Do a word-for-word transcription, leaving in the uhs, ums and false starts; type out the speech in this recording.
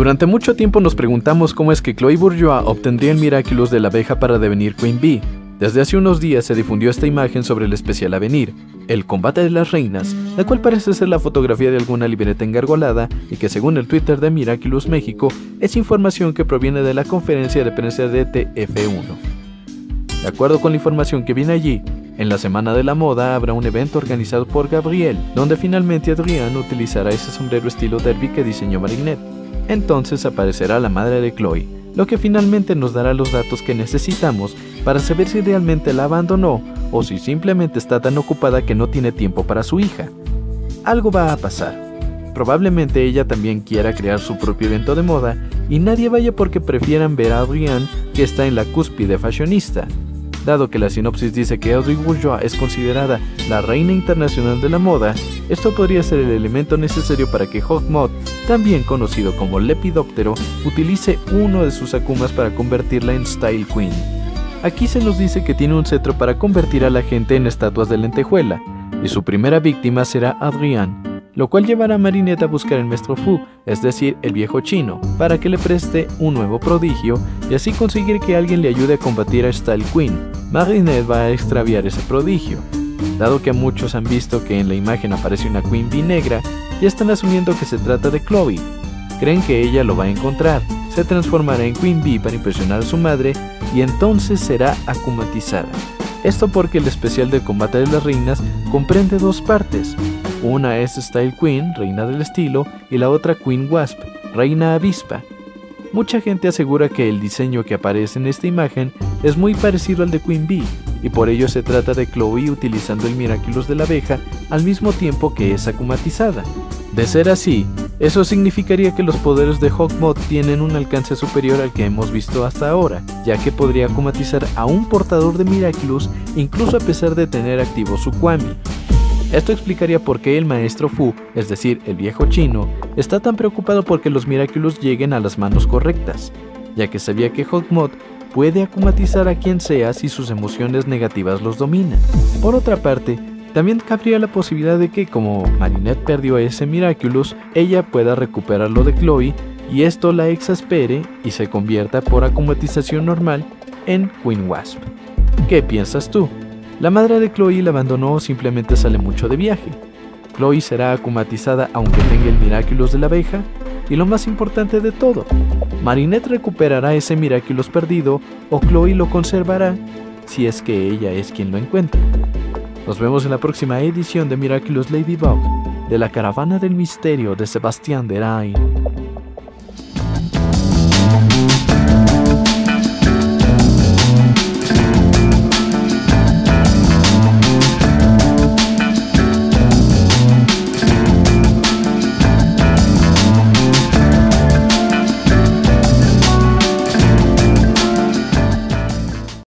Durante mucho tiempo nos preguntamos cómo es que Chloé Bourgeois obtendría el Miraculous de la abeja para devenir Queen Bee. Desde hace unos días se difundió esta imagen sobre el especial a venir, el combate de las reinas, la cual parece ser la fotografía de alguna libreta engargolada y que según el Twitter de Miraculous México, es información que proviene de la conferencia de prensa de T F uno. De acuerdo con la información que viene allí, en la Semana de la Moda habrá un evento organizado por Gabriel, donde finalmente Adrien utilizará ese sombrero estilo derby que diseñó Marinette. Entonces aparecerá la madre de Chloé, lo que finalmente nos dará los datos que necesitamos para saber si realmente la abandonó o si simplemente está tan ocupada que no tiene tiempo para su hija. Algo va a pasar. Probablemente ella también quiera crear su propio evento de moda y nadie vaya porque prefieran ver a Adrien, que está en la cúspide fashionista. Dado que la sinopsis dice que Audrey Bourgeois es considerada la reina internacional de la moda, esto podría ser el elemento necesario para que Hawk Moth, también conocido como Lepidóptero, utilice uno de sus akumas para convertirla en Style Queen. Aquí se nos dice que tiene un cetro para convertir a la gente en estatuas de lentejuela, y su primera víctima será Adrien, lo cual llevará a Marinette a buscar el Maestro Fu, es decir, el viejo chino, para que le preste un nuevo prodigio y así conseguir que alguien le ayude a combatir a Style Queen. Marinette va a extraviar ese prodigio. Dado que muchos han visto que en la imagen aparece una Queen Bee negra, ya están asumiendo que se trata de Chloé. Creen que ella lo va a encontrar, se transformará en Queen Bee para impresionar a su madre y entonces será akumatizada. Esto porque el especial del combate de las reinas comprende dos partes. Una es Style Queen, reina del estilo, y la otra Queen Wasp, reina avispa. Mucha gente asegura que el diseño que aparece en esta imagen es muy parecido al de Queen Bee, y por ello se trata de Chloé utilizando el Miraculous de la abeja al mismo tiempo que es akumatizada. De ser así, eso significaría que los poderes de Hawk Moth tienen un alcance superior al que hemos visto hasta ahora, ya que podría akumatizar a un portador de Miraculous incluso a pesar de tener activo su Kwami. Esto explicaría por qué el Maestro Fu, es decir, el viejo chino, está tan preocupado porque los Miraculous lleguen a las manos correctas, ya que sabía que Hawk Moth puede akumatizar a quien sea si sus emociones negativas los dominan. Por otra parte, también cabría la posibilidad de que, como Marinette perdió ese Miraculous, ella pueda recuperarlo de Chloé y esto la exaspere y se convierta por acumatización normal en Queen Wasp. ¿Qué piensas tú? ¿La madre de Chloé la abandonó o simplemente sale mucho de viaje? ¿Chloé será akumatizada aunque tenga el Miraculous de la abeja? Y lo más importante de todo, ¿Marinette recuperará ese Miraculous perdido o Chloé lo conservará si es que ella es quien lo encuentra? Nos vemos en la próxima edición de Miraculous Ladybug, de la Caravana del Misterio de Sebastián Derain.